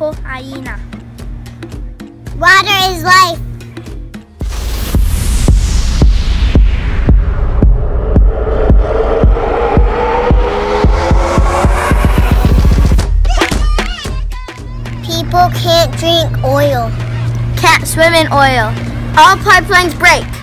Idaho hyena. Water is life. People can't drink oil. Can't swim in oil. All pipelines break.